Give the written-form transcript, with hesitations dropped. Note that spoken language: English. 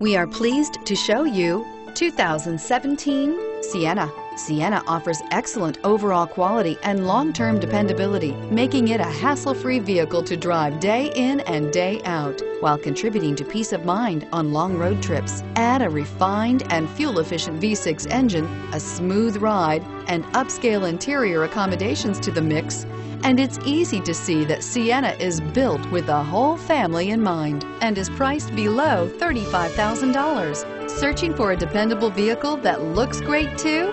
We are pleased to show you 2017 Sienna. Sienna offers excellent overall quality and long-term dependability, making it a hassle-free vehicle to drive day in and day out, while contributing to peace of mind on long road trips. Add a refined and fuel-efficient V6 engine, a smooth ride, and upscale interior accommodations to the mix, and it's easy to see that Sienna is built with the whole family in mind and is priced below $35,000. Searching for a dependable vehicle that looks great too?